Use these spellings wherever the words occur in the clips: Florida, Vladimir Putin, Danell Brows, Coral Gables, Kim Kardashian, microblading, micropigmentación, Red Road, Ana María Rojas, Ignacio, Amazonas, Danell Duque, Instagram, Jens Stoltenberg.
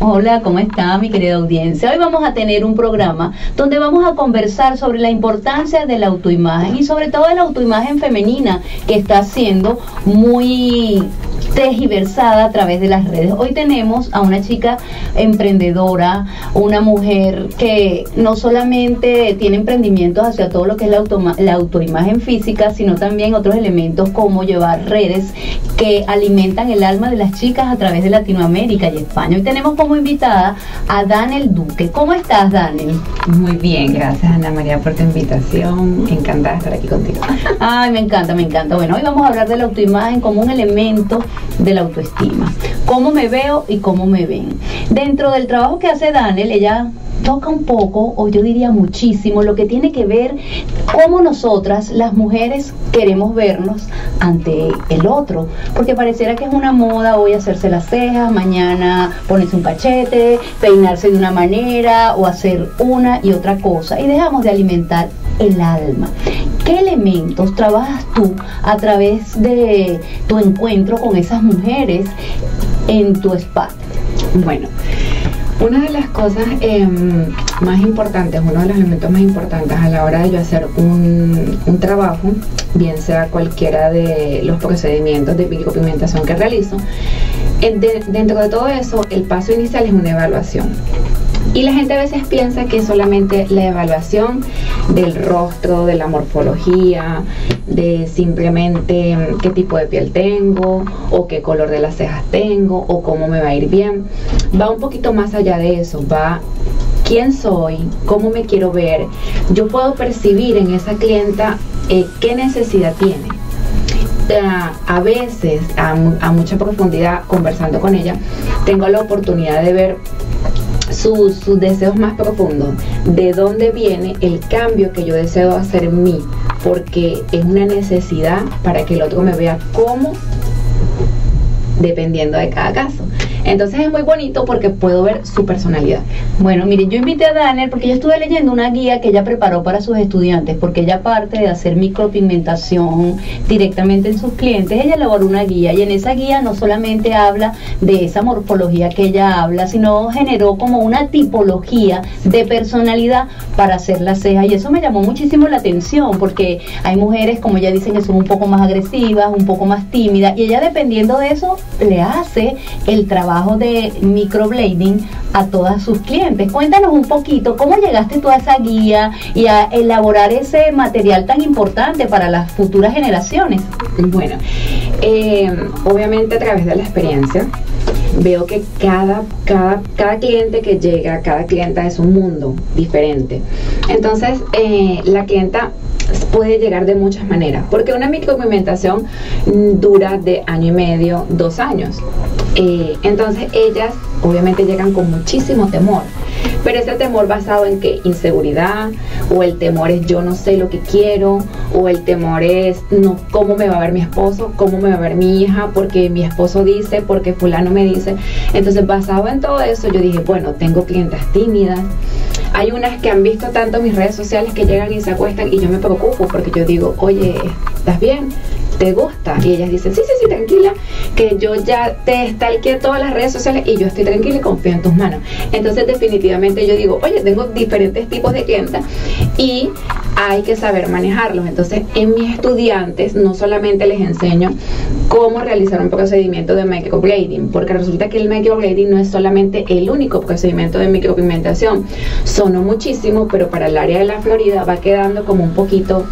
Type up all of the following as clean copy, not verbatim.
Hola, ¿cómo está mi querida audiencia? Hoy vamos a tener un programa donde vamos a conversar sobre la importancia de la autoimagen y sobre todo de la autoimagen femenina, que está siendo muy tergiversada a través de las redes. Hoy tenemos a una chica emprendedora, una mujer que no solamente tiene emprendimientos hacia todo lo que es la autoimagen física, sino también otros elementos como llevar redes que alimentan el alma de las chicas a través de Latinoamérica y España. Hoy tenemos como invitada a Danell Duque. ¿Cómo estás, Danell? Muy bien, gracias, Ana María, por tu invitación. Encantada de estar aquí contigo. Ay, me encanta, me encanta. Bueno, hoy vamos a hablar de la autoimagen como un elemento de la autoestima, cómo me veo y cómo me ven. Dentro del trabajo que hace Danell, ella toca un poco, o yo diría muchísimo, lo que tiene que ver cómo nosotras, las mujeres, queremos vernos ante el otro, porque pareciera que es una moda hoy hacerse las cejas, mañana ponerse un cachete, peinarse de una manera o hacer una y otra cosa, y dejamos de alimentar el alma. ¿Qué elementos trabajas tú a través de tu encuentro con esas mujeres en tu spa? Bueno, una de las cosas más importantes, uno de los elementos más importantes a la hora de yo hacer un trabajo, bien sea cualquiera de los procedimientos de micropigmentación que realizo, dentro de todo eso, el paso inicial es una evaluación. Y la gente a veces piensa que solamente la evaluación del rostro, de la morfología, de simplemente qué tipo de piel tengo, o qué color de las cejas tengo, o cómo me va a ir bien, va un poquito más allá de eso, va quién soy, cómo me quiero ver. Yo puedo percibir en esa clienta qué necesidad tiene. A veces, a mucha profundidad, conversando con ella, tengo la oportunidad de ver sus deseos más profundos, de dónde viene el cambio que yo deseo hacer en mí, porque es una necesidad para que el otro me vea como, dependiendo de cada caso. Entonces es muy bonito porque puedo ver su personalidad. Bueno, miren, yo invité a Danell porque yo estuve leyendo una guía que ella preparó para sus estudiantes, porque ella, aparte de hacer micropigmentación directamente en sus clientes, ella elaboró una guía, y en esa guía no solamente habla de esa morfología que ella habla, sino generó como una tipología de personalidad para hacer las cejas, y eso me llamó muchísimo la atención, porque hay mujeres, como ella dice, que son un poco más agresivas, un poco más tímidas, y ella, dependiendo de eso, le hace el trabajo de microblading a todas sus clientes. Cuéntanos un poquito cómo llegaste tú a esa guía y a elaborar ese material tan importante para las futuras generaciones. Bueno, obviamente a través de la experiencia veo que cada cliente que llega, cada clienta es un mundo diferente. Entonces la clienta puede llegar de muchas maneras, porque una micropigmentación dura de 1 año y medio, 2 años. Entonces ellas obviamente llegan con muchísimo temor, pero ese temor basado en que inseguridad, o el temor es yo no sé lo que quiero, o el temor es no, cómo me va a ver mi esposo, cómo me va a ver mi hija, porque mi esposo dice, porque fulano me dice. Entonces, basado en todo eso, yo dije, bueno, tengo clientas tímidas. Hay unas que han visto tanto mis redes sociales que llegan y se acuestan, y yo me preocupo porque yo digo, oye, ¿estás bien? ¿Te gusta? Y ellas dicen, sí, sí, sí, tranquila, que yo ya te stalkeé todas las redes sociales y yo estoy tranquila y confío en tus manos. Entonces, definitivamente yo digo, oye, tengo diferentes tipos de clientas y hay que saber manejarlos. Entonces, en mis estudiantes no solamente les enseño cómo realizar un procedimiento de microblading, porque resulta que el microblading no es solamente el único procedimiento de micropigmentación. Sonó muchísimo, pero para el área de la Florida va quedando como un poquito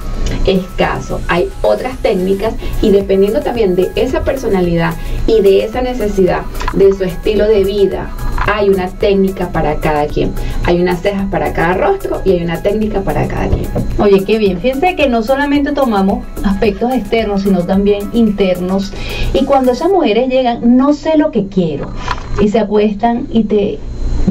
escaso. Hay otras técnicas, y dependiendo también de esa personalidad y de esa necesidad, de su estilo de vida, hay una técnica para cada quien. Hay unas cejas para cada rostro y hay una técnica para cada quien. Oye, qué bien. Fíjense que no solamente tomamos aspectos externos, sino también internos. Y cuando esas mujeres llegan, no sé lo que quiero, y se acuestan y te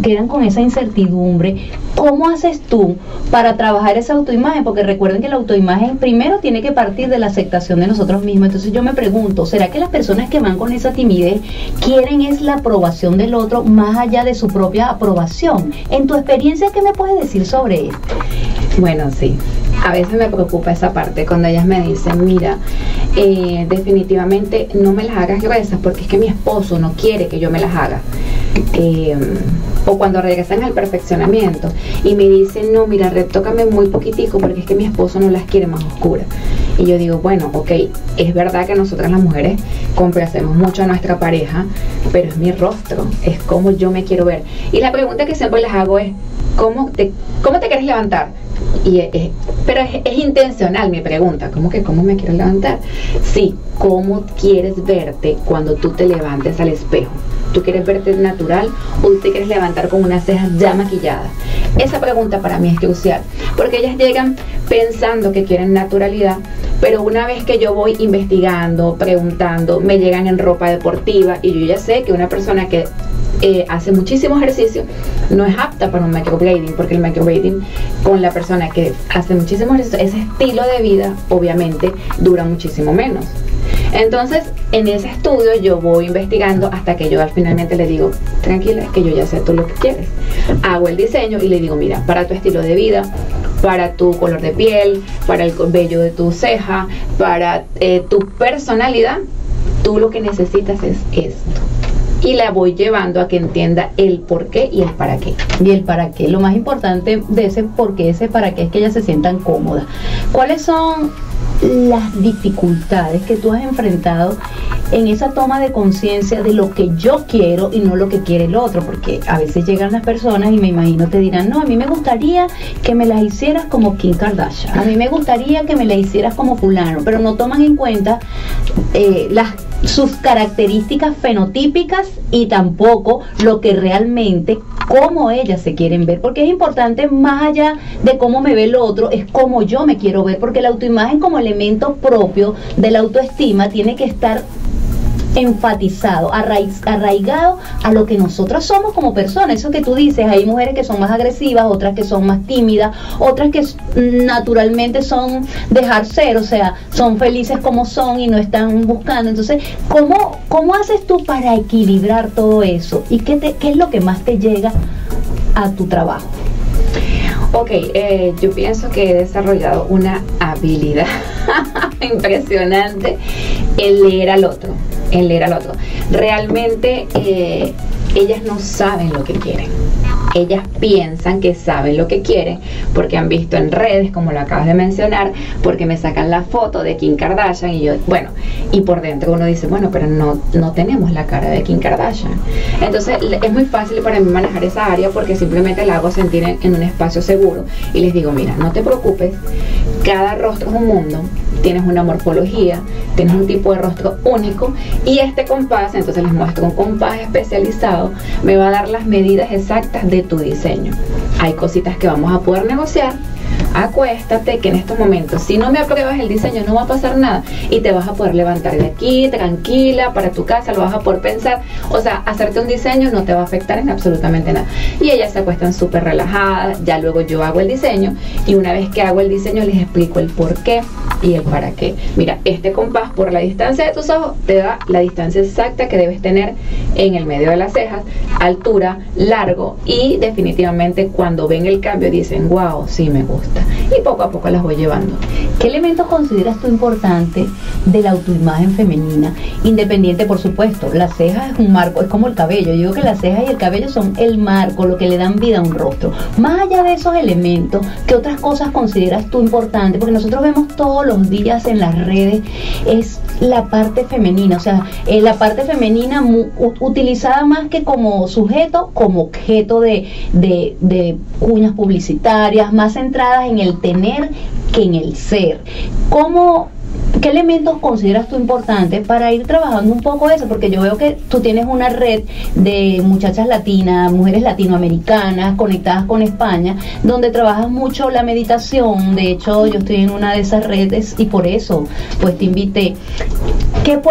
quedan con esa incertidumbre, ¿cómo haces tú para trabajar esa autoimagen? Porque recuerden que la autoimagen primero tiene que partir de la aceptación de nosotros mismos. Entonces yo me pregunto, ¿será que las personas que van con esa timidez quieren es la aprobación del otro más allá de su propia aprobación? En tu experiencia, ¿qué me puedes decir sobre esto? Bueno, sí, a veces me preocupa esa parte cuando ellas me dicen, mira, definitivamente no me las hagas gruesas porque es que mi esposo no quiere que yo me las haga. o cuando regresan al perfeccionamiento y me dicen, no, mira, retócame muy poquitico porque es que mi esposo no las quiere más oscuras. Y yo digo, bueno, ok, es verdad que nosotras las mujeres complacemos mucho a nuestra pareja, pero es mi rostro, es como yo me quiero ver. Y la pregunta que siempre les hago es, ¿cómo te quieres levantar? Pero es intencional mi pregunta, ¿cómo que cómo me quiero levantar? Sí, ¿cómo quieres verte cuando tú te levantes al espejo? ¿Tú quieres verte natural o tú te quieres levantar con unas cejas ya maquilladas? Esa pregunta para mí es crucial, porque ellas llegan pensando que quieren naturalidad, pero una vez que yo voy investigando, preguntando, me llegan en ropa deportiva y yo ya sé que una persona que hace muchísimo ejercicio no es apta para un microblading, porque el microblading con la persona que hace muchísimo ejercicio, ese estilo de vida obviamente dura muchísimo menos. Entonces en ese estudio yo voy investigando hasta que yo finalmente le digo, tranquila, que yo ya sé tú lo que quieres. Hago el diseño y le digo, mira, para tu estilo de vida, para tu color de piel, para el vello de tu ceja, para tu personalidad, tú lo que necesitas es esto. Y la voy llevando a que entienda el por qué y el para qué. Y el para qué, lo más importante de ese por qué, ese para qué, es que ellas se sientan cómodas. ¿Cuáles son las dificultades que tú has enfrentado en esa toma de conciencia de lo que yo quiero y no lo que quiere el otro? Porque a veces llegan las personas y me imagino te dirán, no, a mí me gustaría que me las hicieras como Kim Kardashian, a mí me gustaría que me las hicieras como fulano, pero no toman en cuenta sus características fenotípicas y tampoco lo que realmente, cómo ellas se quieren ver, porque es importante, más allá de cómo me ve el otro, es cómo yo me quiero ver, porque la autoimagen como elemento propio de la autoestima tiene que estar enfatizado, arraigado a lo que nosotras somos como personas. Eso que tú dices, hay mujeres que son más agresivas, otras que son más tímidas, otras que naturalmente son dejar ser, o sea, son felices como son y no están buscando. Entonces, ¿cómo haces tú para equilibrar todo eso? ¿Y qué es lo que más te llega a tu trabajo? Ok, yo pienso que he desarrollado una habilidad impresionante en leer al otro, Realmente ellas no saben lo que quieren. Ellas piensan que saben lo que quieren porque han visto en redes, como lo acabas de mencionar, porque me sacan la foto de Kim Kardashian y yo, bueno, y por dentro uno dice, bueno, pero no tenemos la cara de Kim Kardashian. Entonces es muy fácil para mí manejar esa área porque simplemente la hago sentir en un espacio seguro y les digo, mira, no te preocupes, cada rostro es un mundo, tienes una morfología, tienes un tipo de rostro único y este compás, entonces les muestro un compás especializado, me va a dar las medidas exactas de tu diseño. Hay cositas que vamos a poder negociar, acuéstate que en estos momentos si no me apruebas el diseño no va a pasar nada y te vas a poder levantar de aquí tranquila para tu casa, lo vas a poder pensar, o sea, hacerte un diseño no te va a afectar en absolutamente nada. Y ellas se acuestan súper relajadas, ya luego yo hago el diseño y una vez que hago el diseño les explico el por qué y el para qué. Mira, este compás por la distancia de tus ojos te da la distancia exacta que debes tener en el medio de las cejas, altura, largo, y definitivamente cuando ven el cambio dicen, wow, sí me gusta. Y poco a poco las voy llevando. ¿Qué elementos consideras tú importante de la autoimagen femenina? Independiente, por supuesto, las cejas es un marco, es como el cabello. Yo digo que las cejas y el cabello son el marco, lo que le dan vida a un rostro. Más allá de esos elementos, ¿qué otras cosas consideras tú importante? Porque nosotros vemos todos los días en las redes, es la parte femenina, o sea, la parte femenina utilizada más que como sujeto, como objeto de cuñas publicitarias, más centradas en el tener que en el ser. ¿Qué elementos consideras tú importantes para ir trabajando un poco eso? Porque yo veo que tú tienes una red de muchachas latinas, mujeres latinoamericanas conectadas con España, donde trabajas mucho la meditación. De hecho, yo estoy en una de esas redes y por eso pues te invité. ¿Qué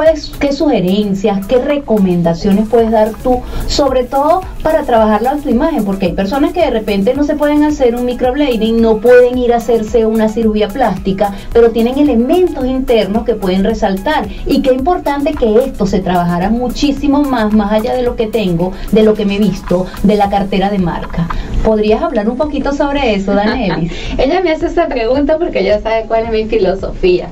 sugerencias, qué recomendaciones puedes dar tú, sobre todo para trabajar la autoimagen? Porque hay personas que de repente no se pueden hacer un microblading, no pueden ir a hacerse una cirugía plástica, pero tienen elementos internos internos que pueden resaltar, y qué importante que esto se trabajara muchísimo más allá de lo que tengo, de lo que me he visto, de la cartera de marca. ¿Podrías hablar un poquito sobre eso, Danell? Ella me hace esa pregunta porque ella sabe cuál es mi filosofía.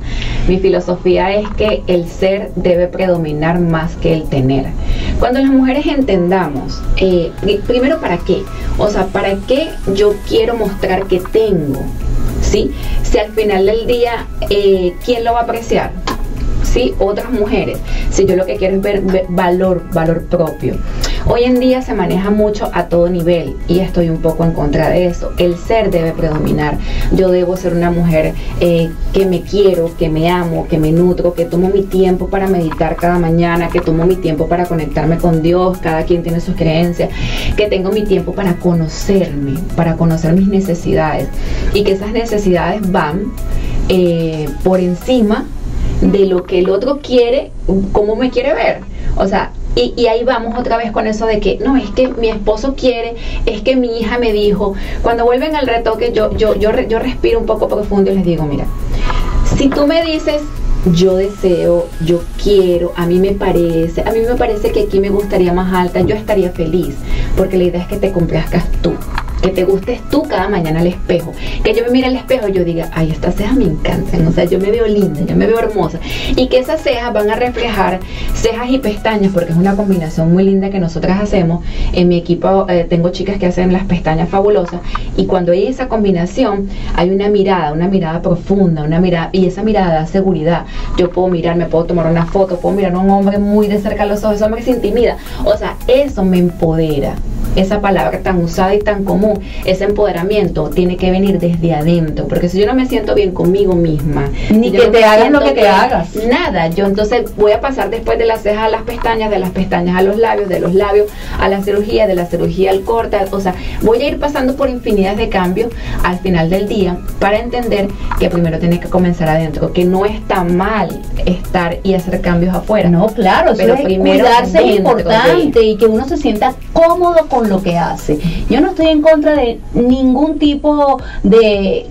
Mi filosofía es que el ser debe predominar más que el tener. Cuando las mujeres entendamos, primero, ¿para qué? O sea, ¿para qué yo quiero mostrar que tengo? ¿Sí? Si al final del día, ¿quién lo va a apreciar? ¿Sí? Otras mujeres. Si yo lo que quiero es ver valor propio. Hoy en día se maneja mucho a todo nivel y estoy un poco en contra de eso. El ser debe predominar. Yo debo ser una mujer que me quiero, que me amo, que me nutro, que tomo mi tiempo para meditar cada mañana, que tomo mi tiempo para conectarme con Dios. Cada quien tiene sus creencias. Que tengo mi tiempo para conocerme, para conocer mis necesidades, y que esas necesidades van por encima de lo que el otro quiere, cómo me quiere ver. O sea, y ahí vamos otra vez con eso de que no, es que mi esposo quiere, es que mi hija me dijo. Cuando vuelven al retoque, yo respiro un poco profundo y les digo, mira, si tú me dices yo deseo, yo quiero, a mí me parece que aquí me gustaría más alta, yo estaría feliz, porque la idea es que te complazcas tú, que te gustes tú cada mañana al espejo, que yo me mire al espejo y yo diga, ay, estas cejas me encantan, o sea, yo me veo linda, yo me veo hermosa, y que esas cejas van a reflejar cejas y pestañas, porque es una combinación muy linda que nosotras hacemos. En mi equipo tengo chicas que hacen las pestañas fabulosas, y cuando hay esa combinación, hay una mirada profunda, una mirada, y esa mirada da seguridad. Yo puedo mirar, me puedo tomar una foto, puedo mirar a un hombre muy de cerca a los ojos, ese hombre se intimida, o sea, eso me empodera. Esa palabra tan usada y tan común, ese empoderamiento tiene que venir desde adentro, porque si yo no me siento bien conmigo misma, ni que te hagas lo que te hagas, nada, yo entonces voy a pasar después de las cejas a las pestañas, de las pestañas a los labios, de los labios a la cirugía, de la cirugía al corte, o sea, voy a ir pasando por infinidad de cambios al final del día, para entender que primero tiene que comenzar adentro, que no está mal estar y hacer cambios afuera. No, claro, pero eso es primero cuidarse, es importante, y que uno se sienta cómodo con lo que hace. Yo no estoy en contra de ningún tipo de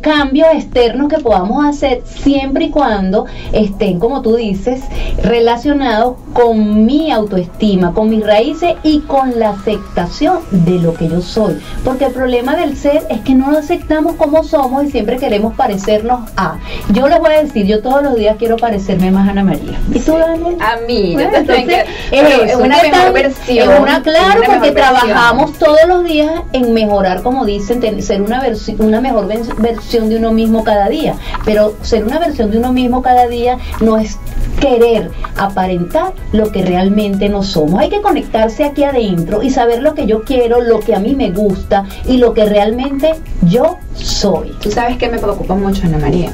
cambios externos que podamos hacer, siempre y cuando estén, como tú dices, relacionados con mi autoestima, con mis raíces y con la aceptación de lo que yo soy, porque el problema del ser es que no lo aceptamos como somos y siempre queremos parecernos a. Yo les voy a decir, yo todos los días quiero parecerme más a Ana María. ¿Y tú, Danell? A mí, bueno, entonces, es una mejor versión. Es una, claro, es una, porque trabajamos todos los días en mejorar, como dicen, ser una mejor versión de uno mismo cada día, pero ser una versión de uno mismo cada día no es querer aparentar lo que realmente no somos. Hay que conectarse aquí adentro y saber lo que yo quiero, lo que a mí me gusta y lo que realmente yo soy. Tú sabes que me preocupa mucho, Ana María,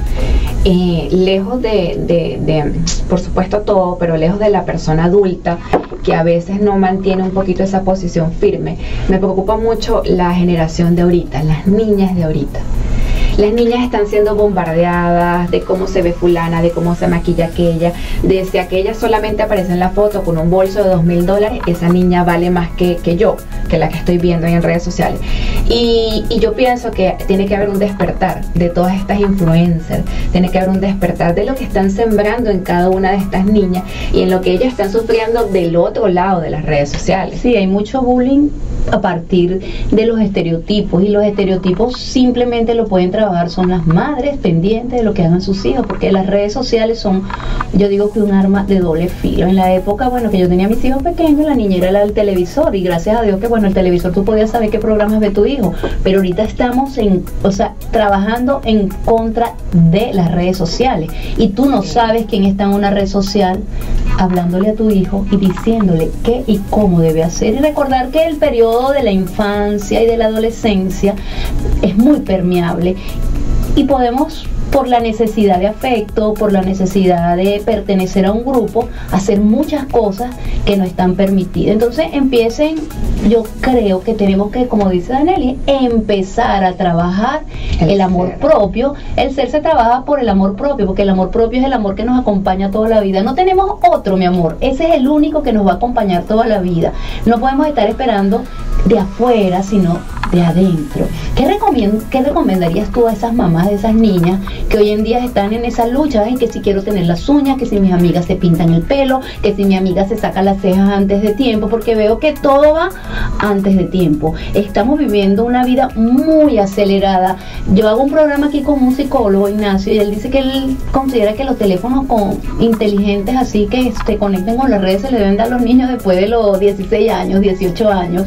lejos de por supuesto todo, pero lejos de la persona adulta que a veces no mantiene un poquito esa posición firme, me preocupa mucho la generación de ahorita, las niñas de ahorita. Las niñas están siendo bombardeadas de cómo se ve fulana, de cómo se maquilla aquella, de si aquella solamente aparece en la foto con un bolso de $2000, esa niña vale más que yo, que la que estoy viendo en redes sociales. Y yo pienso que tiene que haber un despertar de todas estas influencers, tiene que haber un despertar de lo que están sembrando en cada una de estas niñas y en lo que ellas están sufriendo del otro lado de las redes sociales. Sí, hay mucho bullying a partir de los estereotipos, y los estereotipos simplemente lo pueden trabajar son las madres, pendientes de lo que hagan sus hijos, porque las redes sociales son, yo digo que un arma de doble filo. En la época, bueno, que yo tenía a mis hijos pequeños, la niñera era el televisor, y gracias a Dios que, bueno, el televisor tú podías saber qué programas ve tu hijo, pero ahorita estamos trabajando en contra de las redes sociales, y tú no sabes quién está en una red social hablándole a tu hijo y diciéndole qué y cómo debe hacer. Y recordar que el periodo de la infancia y de la adolescencia es muy permeable, y podemos, por la necesidad de afecto, por la necesidad de pertenecer a un grupo, hacer muchas cosas que no están permitidas. Entonces empiecen, yo creo que tenemos que, como dice Danell, empezar a trabajar el amor propio. El ser se trabaja por el amor propio, porque el amor propio es el amor que nos acompaña toda la vida. No tenemos otro, mi amor, ese es el único que nos va a acompañar toda la vida. No podemos estar esperando de afuera, sino de adentro. ¿Qué recomendarías tú a esas mamás de esas niñas que hoy en día están en esa lucha? Ay, que si quiero tener las uñas, que si mis amigas se pintan el pelo, que si mi amiga se saca las cejas antes de tiempo, porque veo que todo va antes de tiempo. Estamos viviendo una vida muy acelerada. Yo hago un programa aquí con un psicólogo, Ignacio, y él dice que él considera que los teléfonos inteligentes así que se conecten con las redes se le deben dar a los niños después de los 16 años, 18 años.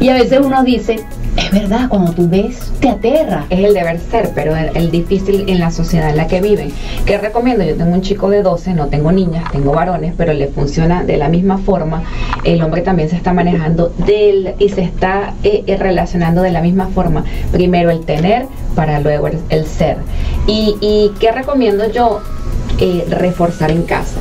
Y a veces uno dice, es verdad, cuando tú ves, te aterra. Es el deber ser, pero el difícil en la sociedad en la que viven. ¿Qué recomiendo? Yo tengo un chico de 12, no tengo niñas, tengo varones, pero le funciona de la misma forma. El hombre también se está manejando y se está relacionando de la misma forma. Primero el tener, para luego el ser. ¿Y qué recomiendo yo? Reforzar en casa.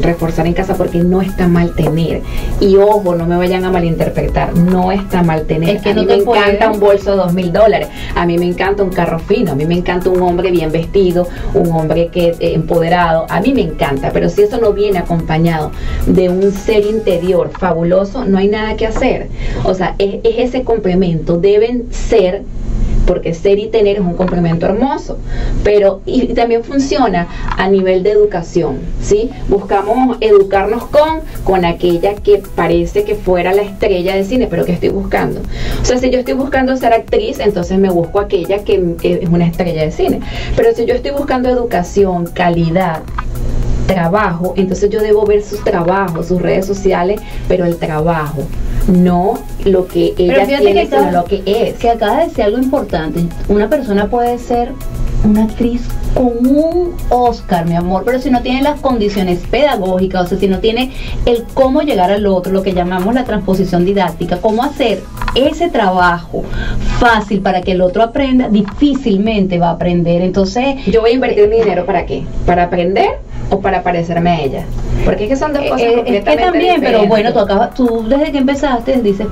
Reforzar en casa, porque no está mal tener. Y ojo, no me vayan a malinterpretar, no está mal tener. Es que a mí me encanta un bolso de $2000, a mí me encanta un carro fino, a mí me encanta un hombre bien vestido, un hombre que empoderado, a mí me encanta. Pero si eso no viene acompañado de un ser interior fabuloso, no hay nada que hacer. O sea, es ese complemento, deben ser, porque ser y tener es un complemento hermoso, pero y también funciona a nivel de educación, ¿sí? Buscamos educarnos con aquella que parece que fuera la estrella de cine, pero que estoy buscando. O sea, si yo estoy buscando ser actriz, entonces me busco aquella que es una estrella de cine. Pero si yo estoy buscando educación, calidad, trabajo, entonces yo debo ver sus trabajos, sus redes sociales, pero el trabajo, no lo que ella tiene, sino lo que es. Que acaba de decir algo importante. Una persona puede ser una actriz con un Oscar, mi amor, pero si no tiene las condiciones pedagógicas, o sea, si no tiene el cómo llegar al otro, lo que llamamos la transposición didáctica, cómo hacer ese trabajo fácil para que el otro aprenda, difícilmente va a aprender. Entonces, ¿yo voy a invertir mi dinero para qué? ¿Para aprender o para parecerme a ella? Porque es que son dos cosas completamente es que también, diferentes. Pero bueno, tú desde que empezaste dices,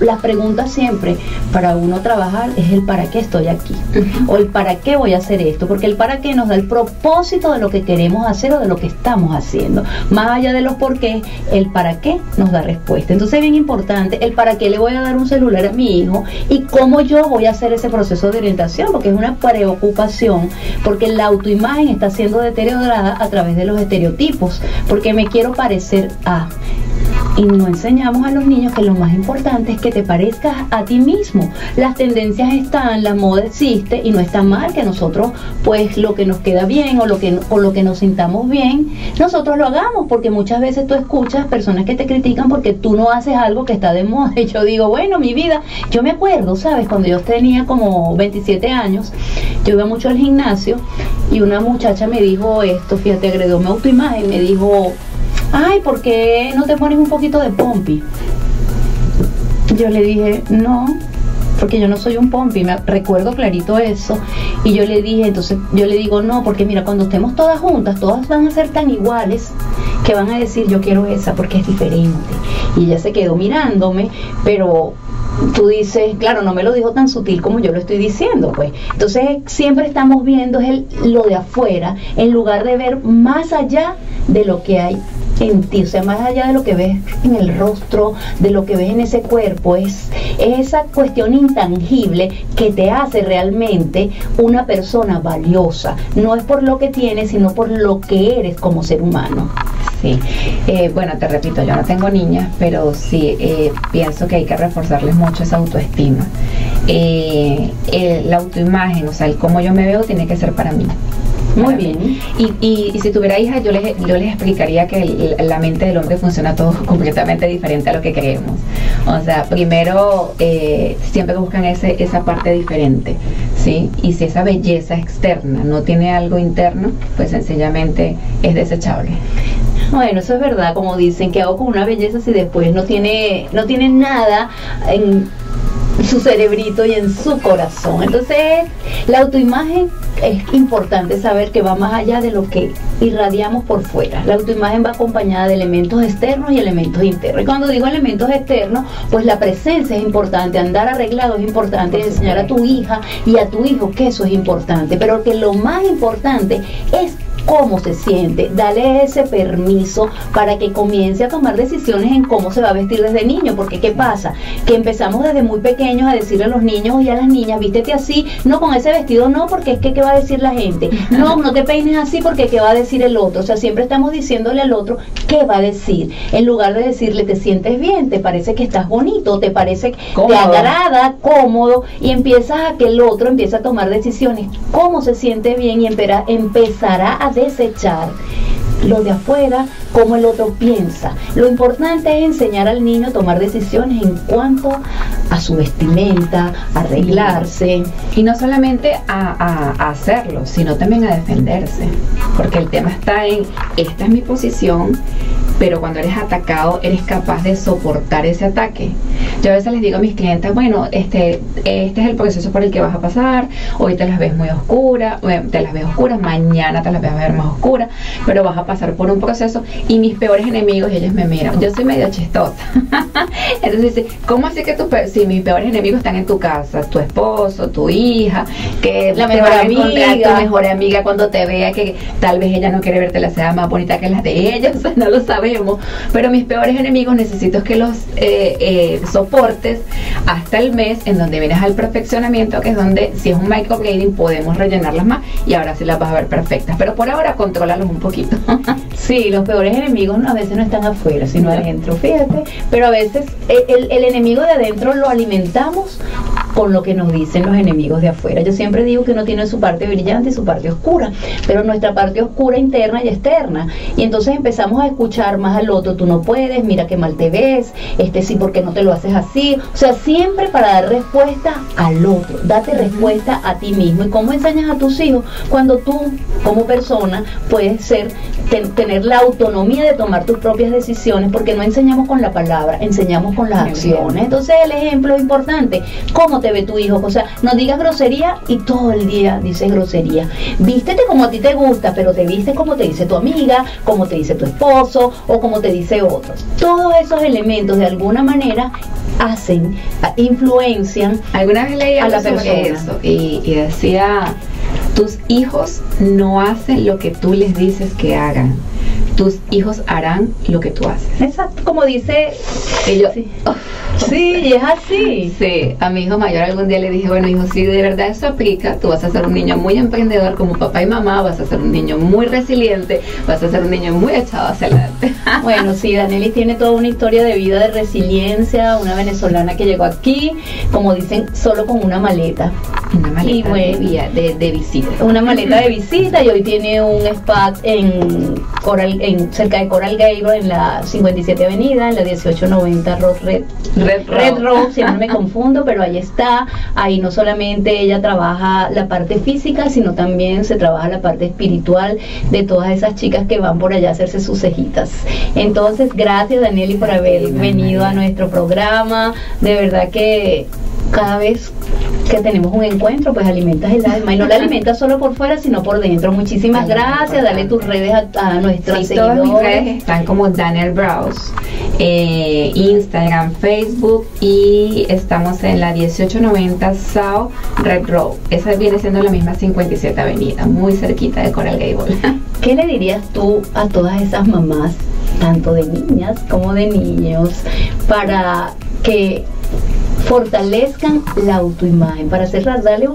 la pregunta siempre para uno trabajar es el para qué estoy aquí, o el para qué voy a hacer esto, porque el para qué nos da el propósito de lo que queremos hacer o de lo que estamos haciendo. Más allá de los por qué, el para qué nos da respuesta. Entonces es bien importante el para qué le voy a dar un celular a mi hijo y cómo yo voy a hacer ese proceso de orientación, porque es una preocupación, porque la autoimagen está siendo deteriorada a través de los estereotipos, porque me quiero parecer a... Y no enseñamos a los niños que lo más importante es que te parezcas a ti mismo. Las tendencias están, la moda existe y no está mal que nosotros, pues lo que nos queda bien o lo que nos sintamos bien, nosotros lo hagamos, porque muchas veces tú escuchas personas que te critican porque tú no haces algo que está de moda. Y yo digo, bueno, mi vida, yo me acuerdo, ¿sabes? Cuando yo tenía como 27 años, yo iba mucho al gimnasio y una muchacha me dijo esto, fíjate, agregó mi autoimagen, me dijo... Ay, ¿por qué no te pones un poquito de pompi? Yo le dije, no, porque yo no soy un pompi, me recuerdo clarito eso. Y yo le dije, entonces yo le digo, no, porque mira, cuando estemos todas juntas, todas van a ser tan iguales que van a decir, yo quiero esa porque es diferente. Y ella se quedó mirándome, pero... Tú dices, claro, no me lo dijo tan sutil como yo lo estoy diciendo, pues. Entonces siempre estamos viendo lo de afuera, en lugar de ver más allá de lo que hay en ti, o sea, más allá de lo que ves en el rostro, de lo que ves en ese cuerpo. Es esa cuestión intangible que te hace realmente una persona valiosa. No es por lo que tienes, sino por lo que eres como ser humano. Sí, bueno, te repito, yo no tengo niñas, pero sí pienso que hay que reforzarles mucho esa autoestima. La autoimagen, o sea, el cómo yo me veo tiene que ser para mí. Muy bien. Y si tuviera hija, yo les explicaría que la mente del hombre funciona todo completamente diferente a lo que creemos. O sea, primero siempre buscan esa parte diferente, ¿sí? Y si esa belleza externa no tiene algo interno, pues sencillamente es desechable. Bueno, eso es verdad, como dicen, ¿qué hago con una belleza si después no tiene nada en su cerebrito y en su corazón? Entonces, la autoimagen es importante saber que va más allá de lo que irradiamos por fuera. La autoimagen va acompañada de elementos externos y elementos internos. Y cuando digo elementos externos, pues la presencia es importante, andar arreglado es importante, enseñar a tu hija y a tu hijo que eso es importante, pero que lo más importante es cómo se siente, dale ese permiso para que comience a tomar decisiones en cómo se va a vestir desde niño, porque ¿qué pasa? Que empezamos desde muy pequeños a decirle a los niños y a las niñas, vístete así, no, con ese vestido no, porque es que ¿qué va a decir la gente? No, no te peines así porque ¿qué va a decir el otro? O sea, siempre estamos diciéndole al otro ¿qué va a decir? En lugar de decirle, te sientes bien, te parece que estás bonito, te parece que te agrada, cómodo, y empiezas a que el otro empieza a tomar decisiones, cómo se siente bien, y empezará a desechar lo de afuera, como el otro piensa. Lo importante es enseñar al niño a tomar decisiones en cuanto a su vestimenta, a arreglarse. Y no solamente a hacerlo, sino también a defenderse. Porque el tema está en, esta es mi posición, pero cuando eres atacado, eres capaz de soportar ese ataque. Yo a veces les digo a mis clientes, bueno, este es el proceso por el que vas a pasar, hoy te las ves muy oscuras, mañana te las vas a ver más oscuras, pero vas a pasar por un proceso. Y mis peores enemigos, ellos me miran, yo soy medio chistosa. Entonces dice, ¿cómo así que si mis peores enemigos están en tu casa, tu esposo, tu hija, que la mejor amiga, tu mejor amiga cuando te vea, que tal vez ella no quiere verte, la sea más bonita que las de ellas, no lo sabemos, pero mis peores enemigos necesito que los soportes hasta el mes en donde vienes al perfeccionamiento, que es donde, si es un microblading, podemos rellenarlas más y ahora sí las vas a ver perfectas, pero por ahora contrólalos un poquito. Sí, los peores enemigos a veces no están afuera, sino adentro, fíjate, pero a veces el enemigo de adentro lo alimentamos con lo que nos dicen los enemigos de afuera. Yo siempre digo que uno tiene su parte brillante y su parte oscura, pero nuestra parte oscura interna y externa, y entonces empezamos a escuchar más al otro, tú no puedes, mira qué mal te ves, sí, porque no te lo haces así, o sea, siempre para dar respuesta al otro, date respuesta a ti mismo. ¿Y cómo enseñas a tus hijos? Cuando tú, como persona, puedes ser, tener la autonomía de tomar tus propias decisiones, porque no enseñamos con la palabra, enseñamos con las acciones. Entonces el ejemplo es importante, ¿cómo te ve tu hijo? O sea, no digas grosería y todo el día dices grosería, vístete como a ti te gusta, pero te vistes como te dice tu amiga, como te dice tu esposo o como te dice otros. Todos esos elementos de alguna manera hacen, influencian. Alguna vez leí a la persona eso y decía, tus hijos no hacen lo que tú les dices que hagan, tus hijos harán lo que tú haces. Exacto, como dice ellos. Sí, sí, y es así. Sí, a mi hijo mayor algún día le dije, bueno hijo, si de verdad eso aplica, tú vas a ser un niño muy emprendedor como papá y mamá, vas a ser un niño muy resiliente, vas a ser un niño muy echado hacia adelante. Bueno, sí, Danell tiene toda una historia de vida de resiliencia, una venezolana que llegó aquí, como dicen, solo con una maleta. Una maleta de visita. Una maleta de visita, y hoy tiene un spa en Coral, cerca de Coral Gables, en la 57 Avenida, en la 1890 Red Road, siempre me confundo, pero ahí está. Ahí no solamente ella trabaja la parte física, sino también se trabaja la parte espiritual de todas esas chicas que van por allá a hacerse sus cejitas. Entonces, gracias Danell por haber venido a nuestro programa. De verdad que cada vez que tenemos un encuentro, pues alimentas el alma, y no la alimentas solo por fuera, sino por dentro. Muchísimas gracias. Dale tus redes a nuestros seguidores. Todas mis redes están como Danell Brows, Instagram, Facebook, y estamos en la 1890 South Red Road. Esa viene siendo la misma 57 Avenida, muy cerquita de Coral Gables. ¿Qué le dirías tú a todas esas mamás, tanto de niñas como de niños, para que fortalezcan la autoimagen? Para cerrar, dale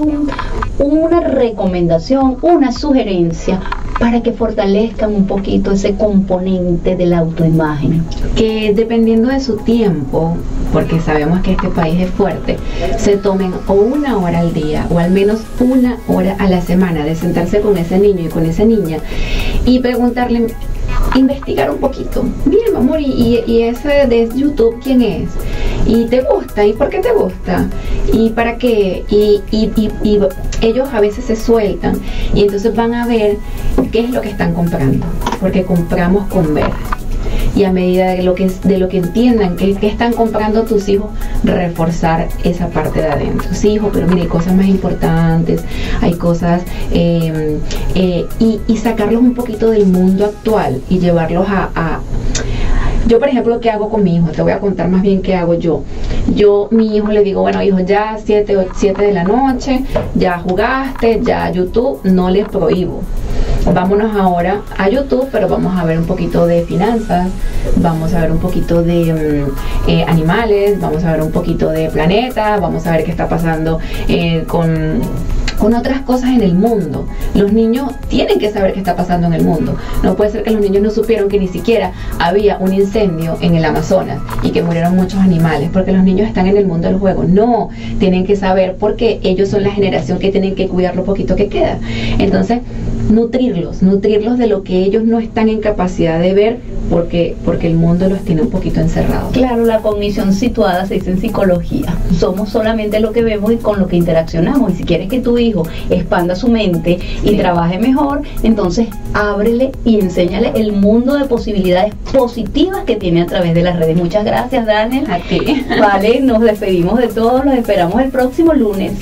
una recomendación, una sugerencia para que fortalezcan un poquito ese componente de la autoimagen. Que dependiendo de su tiempo, porque sabemos que este país es fuerte, se tomen o una hora al día o al menos una hora a la semana de sentarse con ese niño y con esa niña y preguntarle, investigar un poquito, mira mi amor, y ese de YouTube, ¿quién es? ¿Y te gusta? ¿Y por qué te gusta? ¿Y para qué? Y ellos a veces se sueltan y entonces van a ver qué es lo que están comprando, porque compramos con ver. Y a medida de lo que entiendan que están comprando tus hijos, reforzar esa parte de adentro. Sí, hijo, pero mire, hay cosas más importantes, hay cosas, y sacarlos un poquito del mundo actual y llevarlos a yo, por ejemplo, ¿qué hago con mi hijo? Te voy a contar más bien qué hago yo. Yo, mi hijo, le digo, bueno, hijo, ya 7 de la noche, ya jugaste, ya YouTube, no les prohíbo. Vámonos ahora a YouTube, pero vamos a ver un poquito de finanzas, vamos a ver un poquito de animales, vamos a ver un poquito de planeta, vamos a ver qué está pasando con otras cosas en el mundo. Los niños tienen que saber qué está pasando en el mundo. No puede ser que los niños no supieron que ni siquiera había un incendio en el Amazonas y que murieron muchos animales, porque los niños están en el mundo del juego. No, tienen que saber, porque ellos son la generación que tienen que cuidar lo poquito que queda. Entonces, nutrirlos de lo que ellos no están en capacidad de ver, porque el mundo los tiene un poquito encerrados. Claro, la cognición situada se dice en psicología. Somos solamente lo que vemos y con lo que interaccionamos. Y si quieres que tu hijo expanda su mente y trabaje mejor, entonces ábrele y enséñale el mundo de posibilidades positivas que tiene a través de las redes. Muchas gracias, Danell. A ti. Vale, nos despedimos de todos, los esperamos el próximo lunes.